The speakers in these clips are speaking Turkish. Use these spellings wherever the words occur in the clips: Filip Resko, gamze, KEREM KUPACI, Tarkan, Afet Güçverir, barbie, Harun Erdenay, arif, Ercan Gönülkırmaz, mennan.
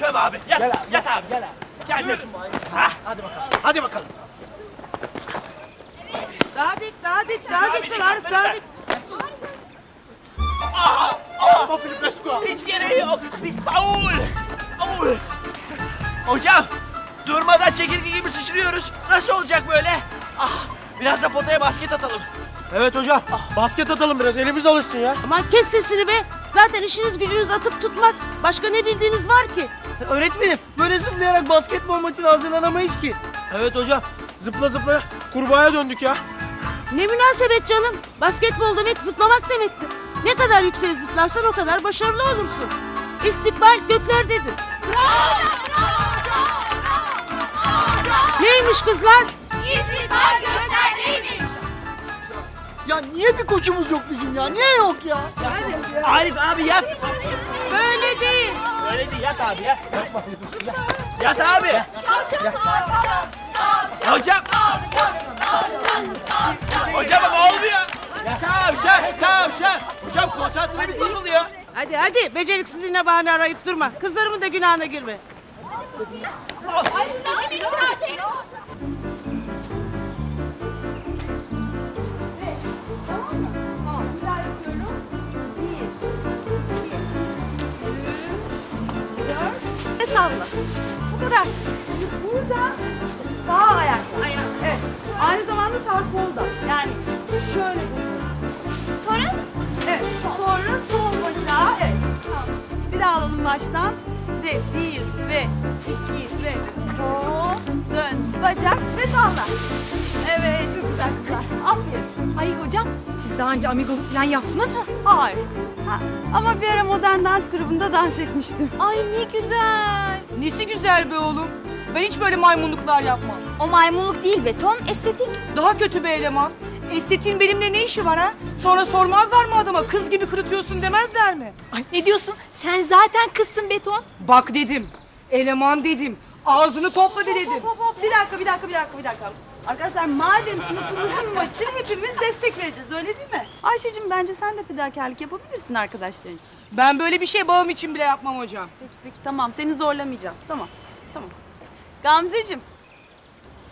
Çöm abi, yat, gel abi, yat abi. Gel abi. Gel dedim. Hadi bakalım, hadi bakalım. Daha dik, daha dik, daha dik dur Arif, daha dik. Aha, ama Filip Resko. Hiç gereği yok. Faul, faul. Hocam, durmadan çekirge gibi sıçrıyoruz. Nasıl olacak böyle? Ah, biraz da potaya basket atalım. Evet hocam, basket atalım biraz, elimiz alışsın ya. Aman kes sesini be. Zaten işiniz gücünüz atıp tutmak. Başka ne bildiğiniz var ki? Öğretmenim, böyle zıplayarak basketbol maçına hazırlanamayız ki. Evet hocam, zıpla zıpla kurbağaya döndük ya. Ne münasebet canım. Basketbol demek zıplamak demektir. Ne kadar yükseğe zıplarsan o kadar başarılı olursun. İstikbal göklerdedir. Bravo! Bravo! Bravo! Neymiş kızlar? İstikbal göklerdeymiş. Ya niye bir koçumuz yok bizim ya? Niye yok ya? Hadi. Arif abi yat. Böyle değil. Böyle değil, yat abi yat. Yatma Filiz. Yat abi. Yat. Hocam. Hocam ne oluyor? Tavşan. Hocam konsantremiz bozuluyor. Hadi beceriksizliğine bahane arayıp durma. Kızlarımın da günahına girme. Ve salla. Bu kadar. Burada sağ ayakla. Evet. Aynı zamanda sağ kolda. Yani şöyle. Sonra? Evet. Sonra sol bacağı. Evet. Tamam. Bir daha alalım baştan. Ve bir ve iki ve hop. Dön. Bacak ve salla. Evet. Çok güzel kızlar. Aferin. Hayır hocam. Siz daha önce amigo falan yaptınız mı? Hayır. Ama bir ara modern dans grubunda dans etmiştim. Ay ne güzel. Nesi güzel be oğlum? Ben hiç böyle maymunluklar yapmam. O maymunluk değil be Tom, estetik. Daha kötü be eleman. Estetiğin benimle ne işi var ha? Sonra sormazlar mı adama? Kız gibi kırıtıyorsun demezler mi? Ay ne diyorsun? Sen zaten kızsın beton. Bak dedim. Eleman dedim. Ağzını topla dedim. Hop. Bir dakika. Arkadaşlar madem sınıfımızın maçı hepimiz destek vereceğiz öyle değil mi? Ayşeciğim bence sen de fedakarlık yapabilirsin arkadaşların için. Ben böyle bir şey bağım için bile yapmam hocam. Peki tamam seni zorlamayacağım. Tamam. Gamzeciğim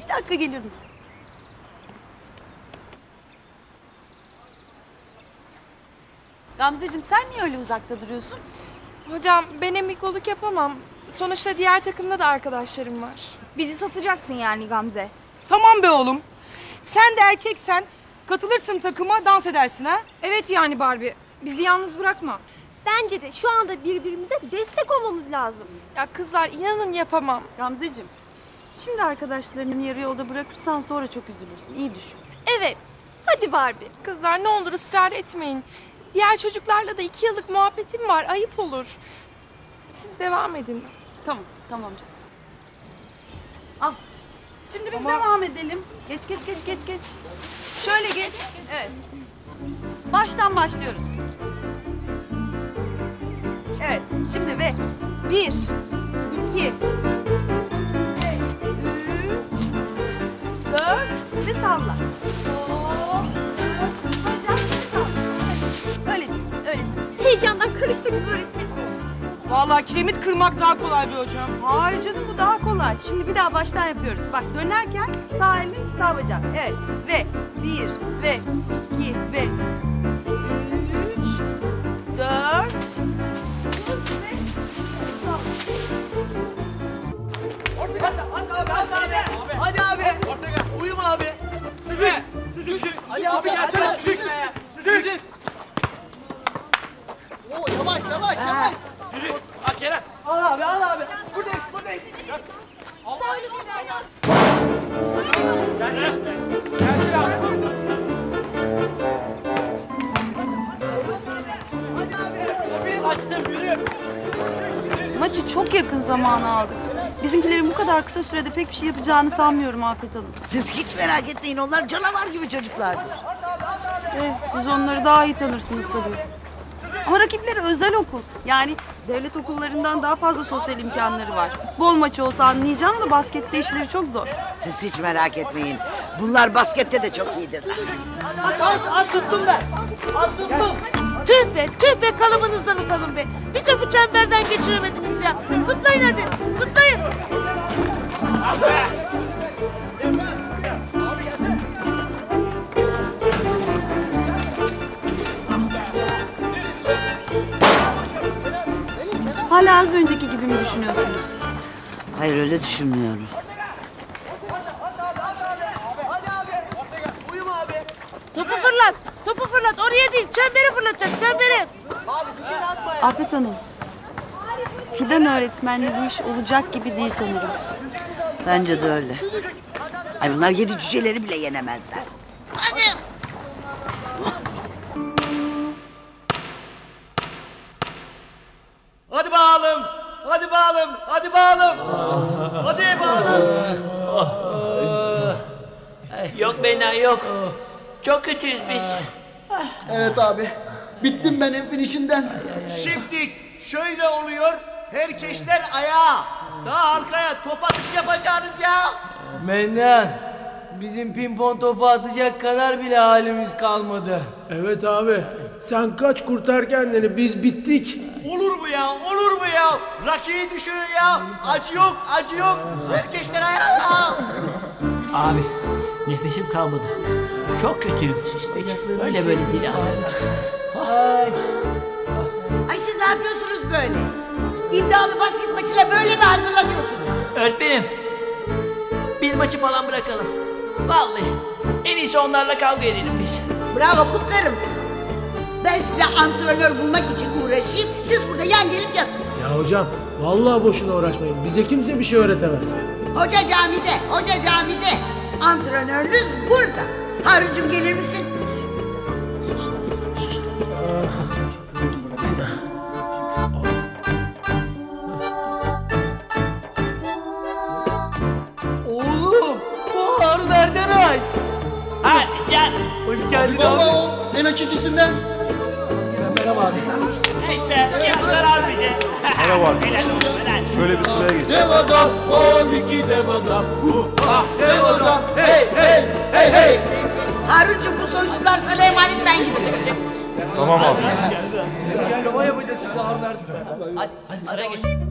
bir dakika gelir misin? Gamzeciğim sen niye öyle uzakta duruyorsun? Hocam ben amikoluk yapamam. Sonuçta diğer takımda da arkadaşlarım var. Bizi satacaksın yani Gamze. Tamam be oğlum. Sen de erkeksen katılırsın takıma dans edersin ha? Evet yani Barbie. Bizi yalnız bırakma. Bence de şu anda birbirimize destek olmamız lazım. Ya kızlar inanın yapamam. Gamzeciğim şimdi arkadaşlarının yarı yolda bırakırsan sonra çok üzülürsün. İyi düşün. Evet. Hadi Barbie. Kızlar ne olur ısrar etmeyin. Diğer çocuklarla da 2 yıllık muhabbetim var. Ayıp olur. Siz devam edin. Tamam canım. Al. Şimdi biz devam edelim. Geç. Şöyle geç. Evet. Baştan başlıyoruz. Evet. Şimdi ve 1, 2, 3, 4 ve salla. Öyle. Heyecandan karıştık öğretmenim. Vallahi kiremit kırmak daha kolay bir hocam. Hayır canım bu daha kolay. Şimdi bir daha baştan yapıyoruz. Bak dönerken sağ elin sağ bacak. Evet ve 1 ve 2 ve 3, 4. Ortaya hadi abi. Ortaya uyum abi. Süzük. Ali abi gelsene süzükme ya. Süzük. Oo yavaş. Al Kerem. Al abi. Buradayım. Gelsin abi. Hadi abi. Açtım yürü. Maçı çok yakın zamana aldık. Bizimkilerin bu kadar kısa sürede pek bir şey yapacağını sanmıyorum Afet Hanım. Siz hiç merak etmeyin onlar canavar gibi çocuklardır. Siz onları daha iyi tanırsınız tabii. Ama rakipleri özel okul. Yani devlet okullarından daha fazla sosyal imkanları var. Bol maçı olsa anlayacağım da baskette işleri çok zor. Siz hiç merak etmeyin. Bunlar baskette de çok iyidir. At tuttum ben. Tüh be kalıbınızdan utanın be. Bir topu çemberden geçiremediniz ya. Zıplayın hadi, zıplayın. Hala az önceki gibi mi düşünüyorsunuz? Hayır, öyle düşünmüyorum. Topu fırlat, oraya değil, çemberi fırlatacak, çemberi. Afet Hanım, Fidan öğretmenle bu iş olacak gibi değil sanırım. Bence de öyle. Ay, bunlar yedi cüceleri bile yenemezler. Hadi! Hadi bağlım! Hadi bağlım! Yok Mennan, yok. Çok kötüyüz biz. Evet abi, bittim ben hepin işinden. Şimdi şöyle oluyor, herkesler ayağa. Daha arkaya top atış yapacağınız ya. Mennan, bizim pimpon topu atacak kadar bile halimiz kalmadı. Evet abi, sen kaç kurtar kendini, biz bittik. Olur mu ya? Rakiyi düşürün ya. Acı yok. Herkesler ayağa. Abi, nefesim kalmadı. Çok kötüyüm. Öyle böyle değil abi. Ay, siz ne yapıyorsunuz böyle? İddialı basket maçına böyle mi hazırlanıyorsunuz? Öğretmenim, biz maçı falan bırakalım. Vallahi en iyisi onlarla kavga edelim biz. Bravo, kutlarım sizi. Ben size antrenör bulmak için uğraşayım, siz burada yan gelip yatın. Ya hocam, vallahi boşuna uğraşmayın. Bize kimse bir şey öğretemez. Hoca camide. Antrenörünüz burada. Harun'cum, gelir misin? Oğlum, bu Harun Erdenay. Hadi can, hoş geldin abi. Baba, en açıcısından. Merhaba abi. Merhaba abi. Şöyle bir sıraya geç. Dev adam, 12 dev adam. Dev adam, hey. Harun'cum, bu soysuzlar sana emanet, ben gidiyorum. Tamam abi. Gel, yapacağız şimdi Harun Erdenay. Hadi, sıraya geç.